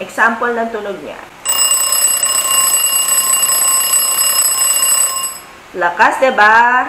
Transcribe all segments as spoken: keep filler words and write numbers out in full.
Example ng tunog niya. Lakas, diba?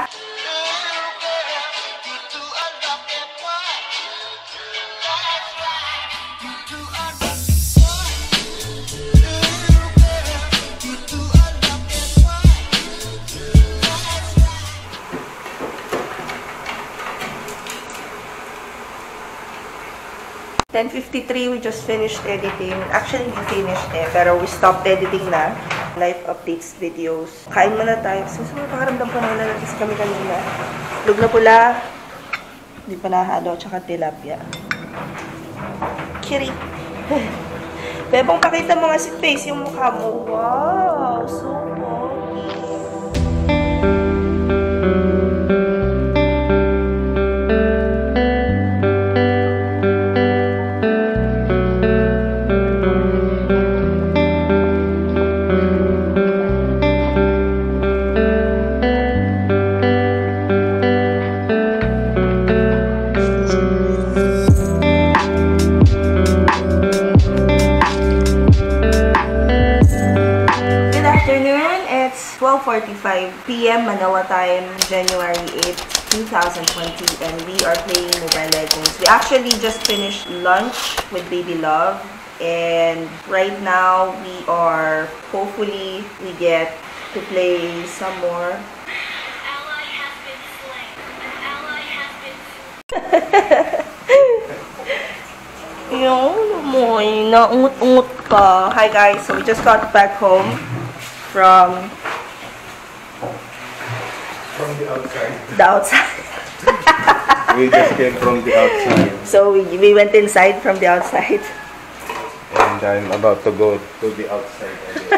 ten fifty-three, we just finished editing. Actually, we finished eh, pero we stopped editing na. Life updates, videos. Kain muna tayo. Kasi makaramdam pa na nalatis kami kanina. Lug na pula. Hindi pa nahalo. Tsaka tilapia. Kiri. Bebong, pakita mo nga si face yung mukha mo. Wow! So twelve forty-five p m Manila time, January eighth, two thousand twenty, and we are playing Mobile Legends. We actually just finished lunch with Baby Love, and right now we are, hopefully, we get to play some more. An ally has been slain. An ally has been slain. Yung moy, naungut-ungut ka. Hi guys, so we just got back home from... From the outside. The outside. We just came from the outside. So we, we went inside from the outside. And I'm about to go to the outside again.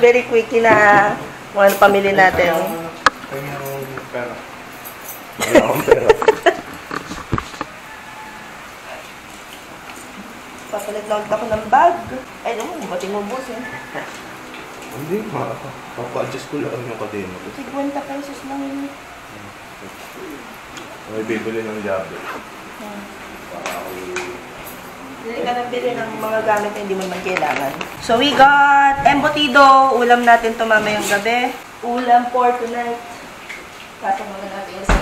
Very quick na one pamili natin. Papalit lang ako ng bag. Ay, naman, bating mo boss eh. Hindi ma, papa-adjust ko lang yung kadena. fifty pesos lang yun. May bibili ng jacket. Hmm. Wow. Bili ka nang bili ng mga gamit na hindi mo naman kailangan. So we got embotido. Ulam natin ito mamayang gabi. Ulam for tonight. Pasok muna natin sa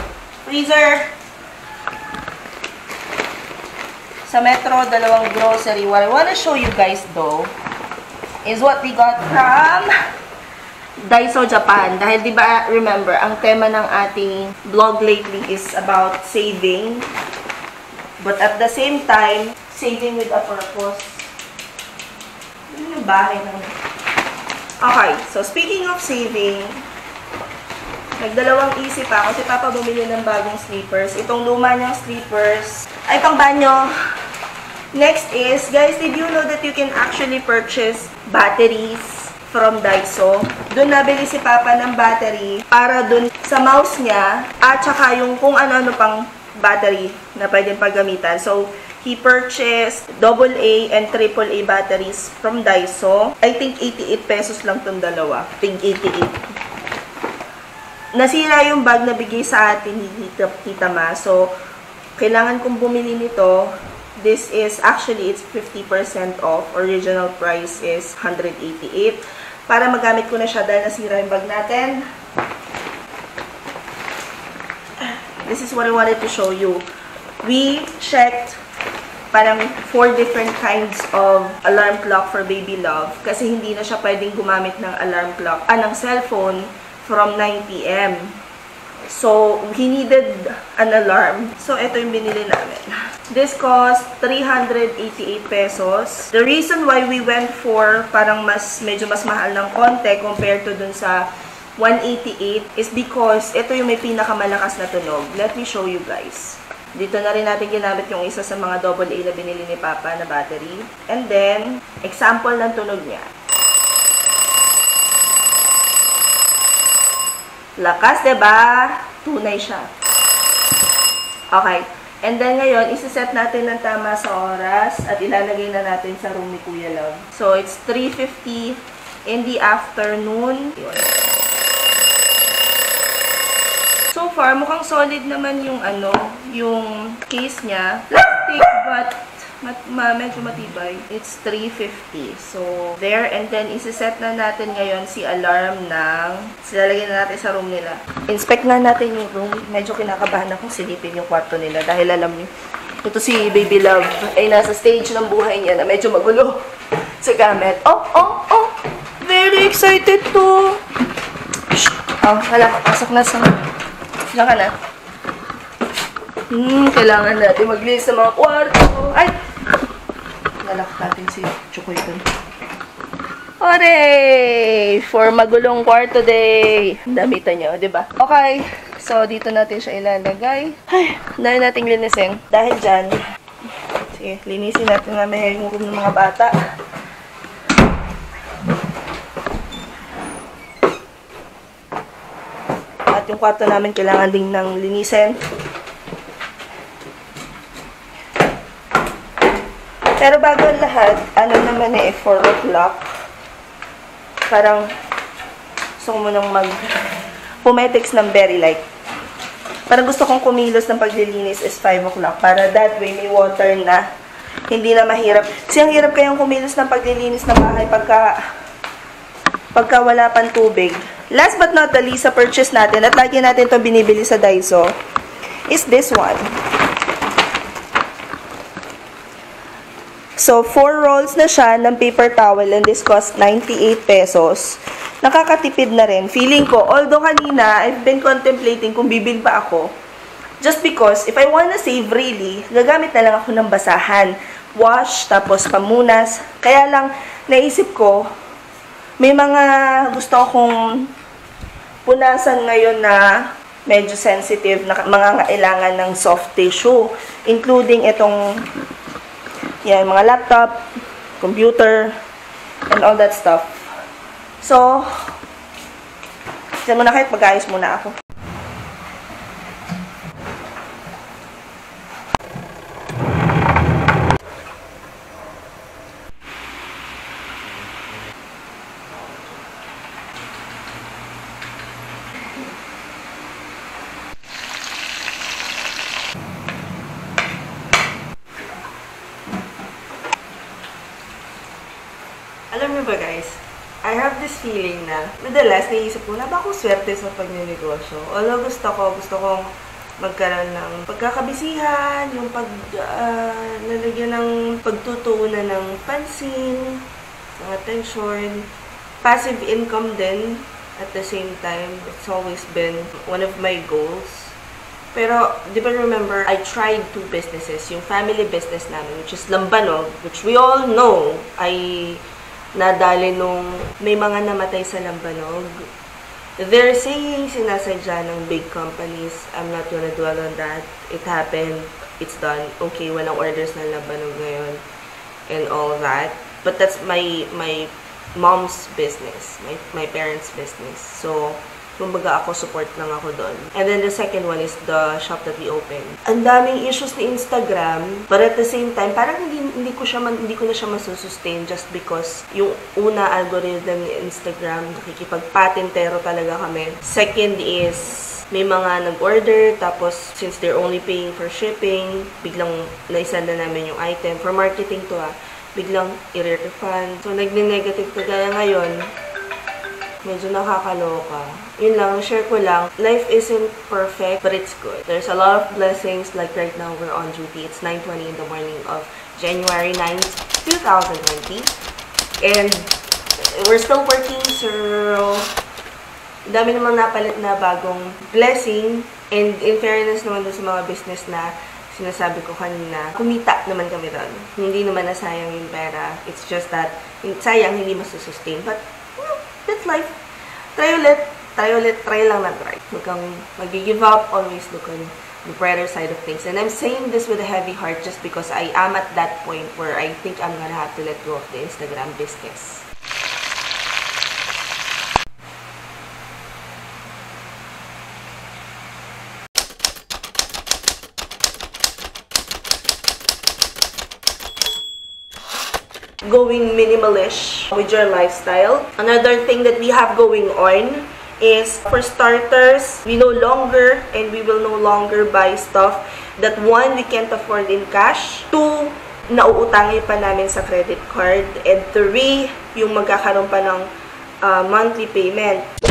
freezer. Sa Metro, dalawang grocery. What I wanna show you guys though is what we got from Daiso Japan. Dahil di ba, remember, ang tema ng ating vlog lately is about saving, but at the same time, saving with a purpose. Yun yung bahay naman. Okay, so speaking of saving, nagdalawang isip ako si Papa bumili ng bagong sleepers. Itong luma niyang sleepers ay pang banyo. Next is, guys, did you know that you can actually purchase batteries from Daiso? Doon nabili si Papa ng battery para doon sa mouse niya at saka yung kung ano-ano pang battery na pwedeng paggamitan. So, he purchased double A and triple A batteries from Daiso. I think eighty-eight pesos lang itong dalawa. Tig eighty-eight. Nasira yung bag na bigay sa atin ni Tita Ma. So, kailangan kong bumili nito. This is actually, it's fifty percent off. Original price is one hundred eighty-eight. Para magamit ko na siya dahil nasira yung bag natin. This is what I wanted to show you. We checked parang four different kinds of alarm clock for Baby Love. Kasi hindi na siya pwedeng gumamit ng alarm clock, ah, ng cellphone from nine p m So, he needed an alarm. So, ito yung binili namin. This cost three hundred eighty-eight pesos. The reason why we went for parang mas, medyo mas mahal ng konti compared to dun sa one eighty-eight is because ito yung may pinakamalakas na tunog. Let me show you guys. Dito na rin natin ginamit yung isa sa mga double A na binili ni Papa na battery. And then, example ng tunog niya. Lakas, diba? Tunay siya. Okay. And then ngayon, isa-set natin ng tama sa oras at ilalagay na natin sa room ni Kuya Love. So, it's three fifty in the afternoon. So far, mukhang solid naman yung ano, yung case niya. Plastic, but mat ma medyo matibay. It's three fifty. So, there. And then, isiset na natin ngayon si alarm ng... Silalagyan na natin sa room nila. Inspect na natin yung room. Medyo kinakabahan akong silipin yung kwarto nila. Dahil alam niyo, ito si Baby Love ay nasa stage ng buhay niya na medyo magulo sa gamit. Oh, oh, oh! Very excited to! Oh, wala. Pasok na sa... Diyan ka na. Hmm, kailangan natin mag-list sa mga kwarto. Ay! Nalak natin si Chokoy dun. Hooray! For magulong kwarto day! Damitan nyo, diba? Okay. So, dito natin siya ilalagay. Ay, dahil natin linisin. Dahil dyan. Sige, linisin natin na may yung room ng mga bata. At yung kwarto namin kailangan din ng linisin. Pero bago lahat, ano naman eh, four o'clock. Parang, gusto ko munang mag pumetics ng berry light. Parang gusto kong kumilos ng paglilinis is five o'clock. Para that way, may water na. Hindi na mahirap. Kasi ang hirap kayong kumilos ng paglilinis ng bahay pagka, pagka wala pang tubig. Last but not the least, sa purchase natin, at lagi natin itong binibili sa Daiso, is this one. So, four rolls na siya ng paper towel and this cost ninety-eight pesos. Nakakatipid na rin. Feeling ko, although kanina, I've been contemplating kung bibili pa ako. Just because, if I wanna save really, gagamit na lang ako ng basahan. Wash, tapos pamunas. Kaya lang, naisip ko, may mga gusto akong punasan ngayon na medyo sensitive na mga kailangan ng soft tissue. Including itong... Yan, mga laptop, computer, and all that stuff. So, dyan muna kayo, mag-ayos muna ako. Alam niyo ba guys, I have this feeling na madalas naisip ko na ba akong swerte sa pagnenegosyo. Although gusto ko, gusto kong magkaroon ng pagkakabisihan, yung pag, uh, nalagyan ng pagtutuunan ng pansin, ng attention, passive income din at the same time. It's always been one of my goals. Pero, di ba remember, I tried two businesses. Yung family business namin, which is Lambanog, which we all know, ay... nadali nung may mga namatay sa Lambanog. They're saying sinasadya ng big companies. I'm not gonna dwell on that. It happened. It's done. Okay, walang orders na Lambanog ngayon. And all that. But that's my my mom's business. My, my parents' business. So, kumbaga ako, support lang ako doon. And then the second one is the shop that we opened. Ang daming issues ni Instagram, but at the same time, parang hindi, hindi ko siya man, hindi ko na siya masusustain just because yung una algorithm ni Instagram, nakikipagpatentero talaga kami. Second is, may mga nag-order, tapos since they're only paying for shipping, biglang naisend na namin yung item. For marketing to ah, biglang i-refund. So nag-negative kagaya ngayon. Medyo nakakaloka. Yun lang, share ko lang. Life isn't perfect, but it's good. There's a lot of blessings. Like right now, we're on duty. It's nine twenty in the morning of January ninth, two thousand twenty. And we're still working, so... dami namang napalit na bagong blessing. And in fairness naman sa mga business na sinasabi ko kanina, kumita naman kami doon. Hindi naman nasayang yung pera. It's just that, sayang, hindi masusustain. But, that's life. Try ulit. Try ulit. Try lang na try. Huwag kang mag-give up. Always look on the brighter side of things. And I'm saying this with a heavy heart just because I am at that point where I think I'm gonna have to let go of the Instagram business. Going minimalish with your lifestyle. Another thing that we have going on is, for starters, we no longer and we will no longer buy stuff that, one, we can't afford in cash, two, nauutangin pa namin sa credit card, and three, yung magkakaroon pa ng uh, monthly payment.